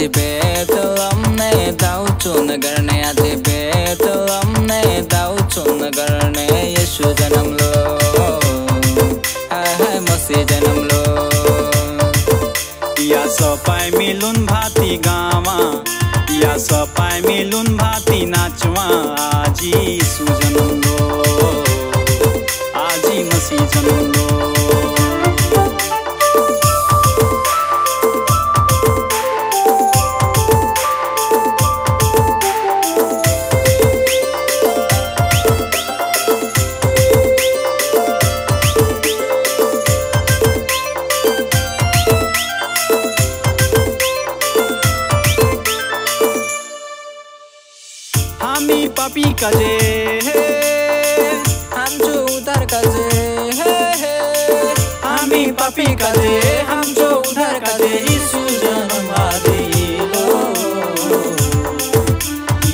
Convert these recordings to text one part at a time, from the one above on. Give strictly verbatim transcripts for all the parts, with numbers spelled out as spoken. आजी बेतलम ने दाऊद चुन गरने, आजी बेतलम ने दाऊद चुन गरने, यीशु जन्म लो, हाय मसीह जन्म लो। या सोपाय मिलून भाती गावा, या सोपाय मिलून भाती नाचवा, आजी यीशु जन्म लो, आजी मसीह जन्म लो। हामी पापी कजे हम जो उधर कजे, हामी पापी कजे हम जो उधर कजे, यीशु जन्म दिलो।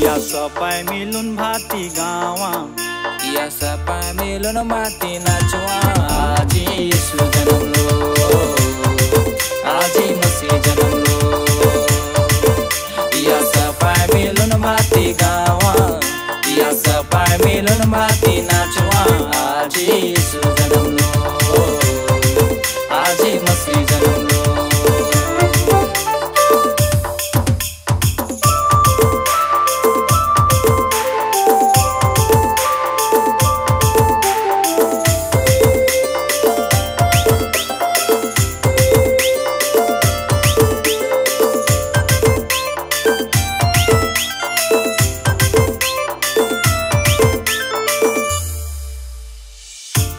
या सपाय मिलून भाती गावा, या सपाय मिलून भाती नाचवा, आजी यीशु जन्म लो, आजी मसीह जन्म लो। या सपाय मिलून भाती गावा, सपाय मिलन भाती नाचवा, आजी यीशु जन्म लो, आजी मसीह जन्म लो।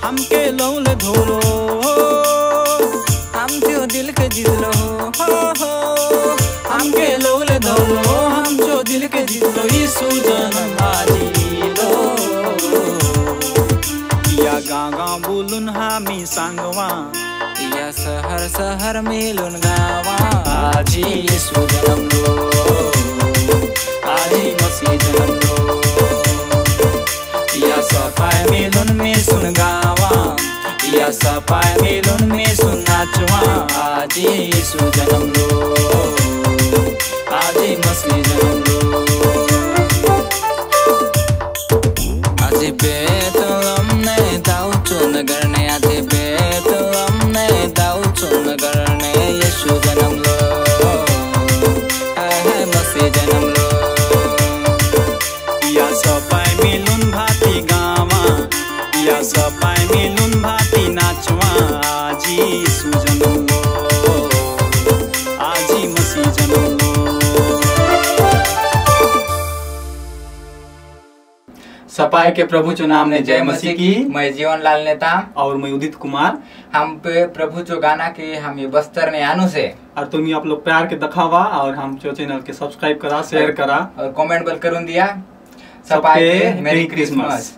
हमके लौल धोलो, हम जो दिल के जितलो, हमके लौल धोलो, हम जो दिल के जितलो, यीशु जन्म दिलो। या गाँव गाँव बोलून हामी संगवा, या शहर शहर मिलून गावा, आजी यीशु जन्म लो, आजी मसीह जन्म लो। या सपाय मिलून मिसुन गावा, या सपाय मिलून मिसुन नाचवा, आजी यीशु जन्म लो, आजी मसीह जन्म लो। आजी बेतलम ने दाऊद चुन गरने, आजी बेतलम ने दाऊद चुन गरने, यीशु जन्म लो, हाय मसीह जन्म लो। या सपाय मिलून या सपाय मिलून भाती नाचवा, आजी यीशु जन्म लो, आजी मसीह जन्म लो। सपाय के प्रभु चुनाव ने जय मसीह की। मैं जीवन लाल नेताम और मैं उदित कुमार। हम पे प्रभु चो गाना के हम ये बस्तर ने आनु से और तुम आप लोग प्यार के दखावा और हम चो चैनल के सब्सक्राइब करा, शेयर करा और कमेंट बल करून दिया। सपाय के मेरी क्रिसमस।